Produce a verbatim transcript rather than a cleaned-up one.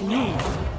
I know.